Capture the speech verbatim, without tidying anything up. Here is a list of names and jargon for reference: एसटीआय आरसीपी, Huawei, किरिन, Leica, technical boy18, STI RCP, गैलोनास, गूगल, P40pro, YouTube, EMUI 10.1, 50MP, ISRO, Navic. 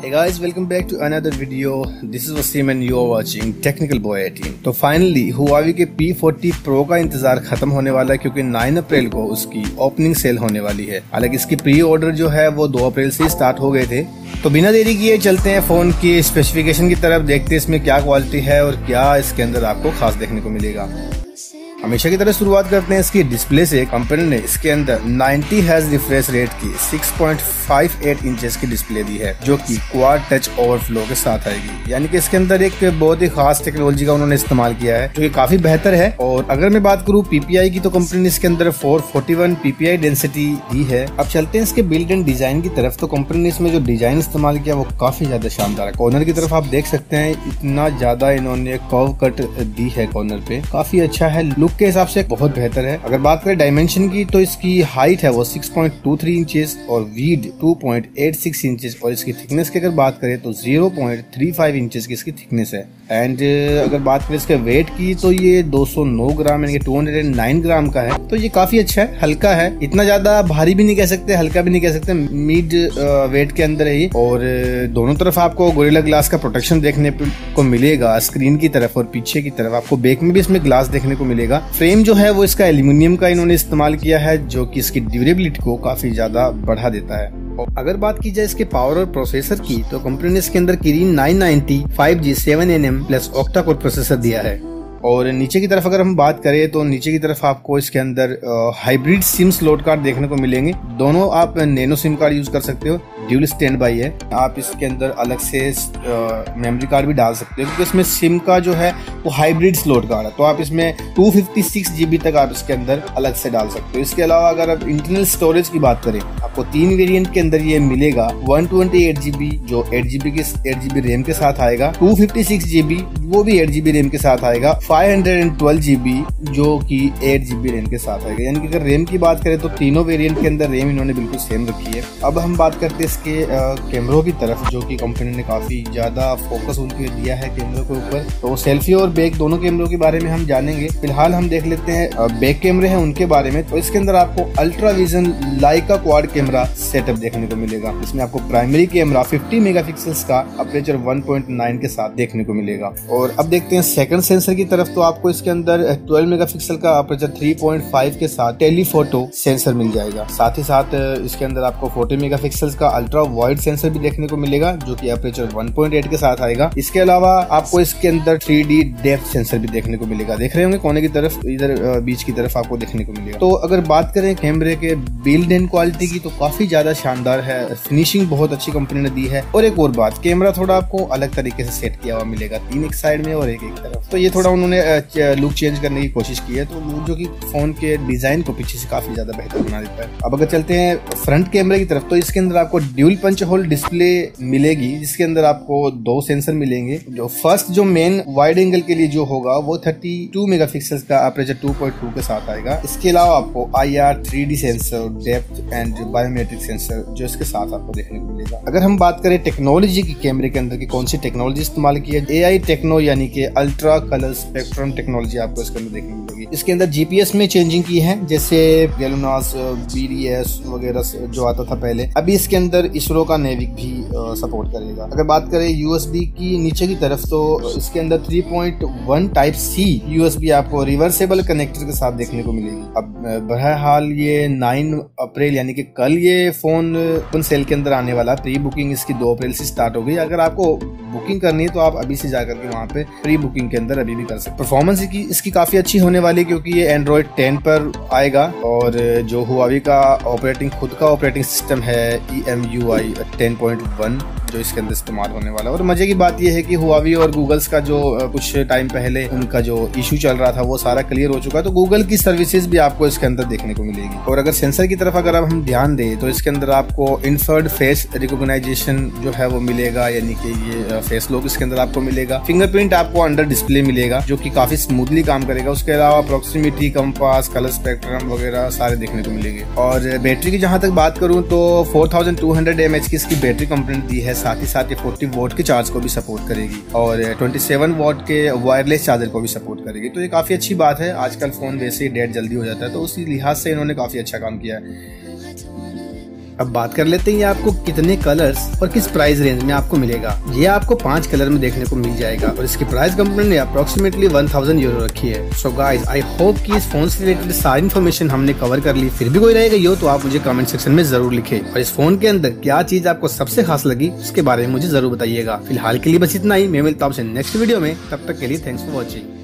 Hey guys, welcome back to another video. This is Wasim and you are watching technicalboy eighteen. तो finally Huawei के P forty Pro का इंतजार खत्म होने वाला है क्योंकि नौ अप्रैल को उसकी ओपनिंग सेल होने वाली है। हालांकि इसकी प्री ऑर्डर जो है वो दो अप्रैल से स्टार्ट हो गए थे। तो बिना देरी किए चलते हैं फोन की स्पेसिफिकेशन की तरफ, देखते हैं इसमें क्या क्वालिटी है और क्या इसके अंदर आपको खास देखने को मिलेगा। हमेशा की तरह शुरुआत करते हैं इसकी डिस्प्ले से। कंपनी ने इसके अंदर नब्बे हर्ट्ज रिफ्रेश रेट की छह पॉइंट पाँच आठ इंचेस की डिस्प्ले दी है जो कि क्वाड टच ओवरफ्लो के साथ आएगी, यानी कि इसके अंदर एक बहुत ही खास टेक्नोलॉजी का उन्होंने इस्तेमाल किया है जो कि काफी बेहतर है। और अगर मैं बात करूँ पीपीआई की तो कंपनी ने इसके अंदर चार सौ इकतालीस पीपीआई डेंसिटी दी है। अब चलते हैं इसके बिल्ड एंड डिजाइन की तरफ। तो कंपनी ने इसमें जो डिजाइन इस्तेमाल किया वो काफी ज्यादा शानदार है। कॉर्नर की तरफ आप देख सकते हैं इतना ज्यादा इन्होंने कर्व कट दी है, कॉर्नर पे काफी अच्छा है, लुक के हिसाब से बहुत बेहतर है। अगर बात करें डायमेंशन की तो इसकी हाइट है वो छह पॉइंट दो तीन इंचेस और वीड दो पॉइंट आठ छह इंचेस और इसकी थिकनेस की अगर बात करें तो ज़ीरो पॉइंट तीन पाँच इंचेस की इसकी थिकनेस है। एंड अगर बात करें इसके वेट की तो ये दो सौ नौ ग्राम यानी दो सौ नौ ग्राम का है, तो ये काफी अच्छा है, हल्का है, इतना ज्यादा भारी भी नहीं कह सकते, हल्का भी नहीं कह सकते, मिड वेट के अंदर है। और दोनों तरफ आपको गोरिल्ला ग्लास का प्रोटेक्शन देखने को मिलेगा स्क्रीन की तरफ और पीछे की तरफ। आपको बैक में भी इसमें ग्लास देखने को मिलेगा। फ्रेम जो है वो इसका एल्यूमिनियम का इन्होंने इस्तेमाल किया है जो कि इसकी ड्यूरेबिलिटी को काफी ज्यादा बढ़ा देता है। अगर बात की जाए इसके पावर और प्रोसेसर की तो कंपनी ने इसके अंदर किरिन नौ सौ नब्बे five G seven N M plus octa core processor दिया है। और नीचे की तरफ अगर हम बात करें तो नीचे की तरफ आपको इसके अंदर हाइब्रिड सिम स्लॉट कार्ड देखने को मिलेंगे। दोनों आप नैनो सिम कार्ड यूज कर सकते हो, ड्यूल स्टैंड बाई है। आप इसके अंदर अलग से मेमोरी कार्ड भी डाल सकते हो क्योंकि इसमें सिम का जो है वो हाइब्रिड स्लॉट कार्ड है, तो आप इसमें दो सौ छप्पन जीबी तक आप इसके अंदर अलग से डाल सकते हो। इसके अलावा अगर आप इंटरनल स्टोरेज की बात करें आपको तीन वेरिएंट के अंदर ये मिलेगा। एक सौ अट्ठाईस जीबी जो आठ जीबी के आठ जीबी रैम के साथ आएगा, दो सौ छप्पन जीबी वो भी आठ जीबी रैम के साथ आएगा, पाँच सौ बारह जीबी जो कि आठ जीबी रैम के साथ आएगा। यानी कि अगर रैम की बात करें तो तीनों वेरिएंट के अंदर रैम इन्होंने बिल्कुल सेम रखी है। अब हम बात करते हैं इसके कैमरों की तरफ जो कि कंपनी ने काफ़ी ज़्यादा फोकस उनके दिया है कैमरों के ऊपर। तो सेल्फी और बैक दोनों कैमरों के बारे में हम जानेंगे। फिलहाल हम देख लेते हैं बैक कैमरे हैं उनके बारे में। तो इसके अंदर आपको ultra vision Leica quad camera setup देखने को मिलेगा। इसमें आपको प्राइमरी कैमरा पचास मेगापिक्सल्स का अपर्चर वन पॉइंट नाइन के साथ देखने को मिलेगा। और अब देखते हैं सेकंड सेंसर की तरफ। तो आपको इसके अंदर बारह मेगापिक्सल का अपर्चर तीन पॉइंट पाँच के साथ टेलीफोटो सेंसर मिल जाएगा। साथ ही साथ इसके अंदर आपको चालीस मेगापिक्सल का अल्ट्रा वाइड सेंसर भी देखने को मिलेगा जो कि अपर्चर वन पॉइंट आठ के साथ आएगा। इसके अलावा आपको इसके अंदर थ्री डी डेप्थ सेंसर भी देखने को मिलेगा। देख रहे होंगे कोने की तरफ, इधर बीच की तरफ आपको देखने को मिलेगा। तो अगर बात करें कैमरे के बिल्ड एंड क्वालिटी की तो काफी ज्यादा शानदार है, फिनिशिंग बहुत अच्छी कंपनी ने दी है। और एक और बात, कैमरा थोड़ा आपको अलग तरीके से सेट किया हुआ मिलेगा, तीन एक साइड में और एक एक तरफ, तो ये थोड़ा उन्होंने लुक चेंज करने की कोशिश की है, तो जो कि फोन के डिजाइन को पीछे से काफी ज्यादा बेहतर बना देता है। अब अगर चलते हैं फ्रंट कैमरे की तरफ तो इसके अंदर आपको ड्यूल पंच होल डिस्प्ले मिलेगी जिसके अंदर आपको दो सेंसर मिलेंगे। जो फर्स्ट जो मेन वाइड एंगल के लिए जो होगा वो बत्तीस मेगापिक्सल का अपर्चर टू पॉइंट टू के साथ आएगा। इसके अलावा आपको I R three D sensor, depth and biometric sensor जो इसके साथ आपको देखने को मिलेगा। अगर हम बात करें टेक्नोलॉजी की, कैमरे के अंदर की कौन सी टेक्नोलॉजी इस्तेमाल की है, ए आई टेक्नो यानी कि अल्ट्रा कलर स्पेक्ट्रम टेक्नोलॉजी आपको इसके अंदर देखने मिलेगी। इसके अंदर जीपीएस में चेंजिंग की है, जैसे गैलोनास, बीडीएस वगैरह जो आता था पहले, अभी इसके अंदर इसरो का नेविक भी सपोर्ट करेगा। अगर बात करें यूएसबी की नीचे की तरफ तो इसके अंदर three point one type C USB आपको रिवर्सेबल कनेक्टर के साथ देखने को मिलेगी। अब बहरहाल ये नौ अप्रैल यानी कि कल ये फोन ओपन सेल के अंदर आने वाला। प्री बुकिंग इसकी दो अप्रैल से स्टार्ट हो गई। अगर आपको बुकिंग करनी है तो आप अभी से जाकर के वहाँ पे प्री बुकिंग के अंदर अभी भी कर सकते हैं। परफॉर्मेंस की इसकी काफी अच्छी होने वाली है क्योंकि ये एंड्रॉइड टेन पर आएगा और जो हुआवी का ऑपरेटिंग खुद का ऑपरेटिंग सिस्टम है E M U I ten point one जो इसके अंदर इस्तेमाल होने वाला है। और मजे की बात यह है कि हुआवी और गूगल्स का जो कुछ टाइम पहले उनका जो इशू चल रहा था वो सारा क्लियर हो चुका है, तो गूगल की सर्विसेज भी आपको इसके अंदर देखने को मिलेगी। और अगर सेंसर की तरफ अगर हम ध्यान दें तो इसके अंदर आपको इनफर्ड फेस रिकॉग्नाइजेशन जो है वो मिलेगा, यानी कि ये फेस लॉक इसके अंदर आपको मिलेगा। फिंगरप्रिंट आपको अंडर डिस्प्ले मिलेगा जो कि काफी स्मूथली काम करेगा। उसके अलावा प्रॉक्सिमिटी, कंपास, कलर स्पेक्ट्रम वगैरह सारे देखने को मिलेंगे। और बैटरी की जहां तक बात करूं तो four thousand two hundred M H की इसकी बैटरी कंपनी दी है। साथ ही साथ ये चालीस वाट के चार्ज को भी सपोर्ट करेगी और सत्ताईस वाट के वायरलेस चार्जर को भी सपोर्ट करेगी, तो ये काफी अच्छी बात है। आजकल फोन वैसे ही डेट जल्दी हो जाता है तो उसी लिहाज से इन्होंने काफी अच्छा काम किया है। अब बात कर लेते हैं ये आपको कितने कलर्स और किस प्राइस रेंज में आपको मिलेगा। ये आपको पांच कलर में देखने को मिल जाएगा और इसकी प्राइस कंपनी ने अप्रोक्सीमेटली वन थाउजेंड यूरो रखी है। सो गाइज आई होप कि इस फोन से रिलेटेड सारी इन्फॉर्मेशन हमने कवर कर ली। फिर भी कोई रहेगा यो तो आप मुझे कमेंट सेक्शन में जरूर लिखे और इस फोन के अंदर क्या चीज आपको सबसे खास लगी उसके बारे में मुझे जरूर बताइएगा। फिलहाल के लिए बस इतना ही, मैं मिलता हूं आपसे नेक्स्ट वीडियो में। तब तक के लिए थैंक्स फॉर वॉचिंग।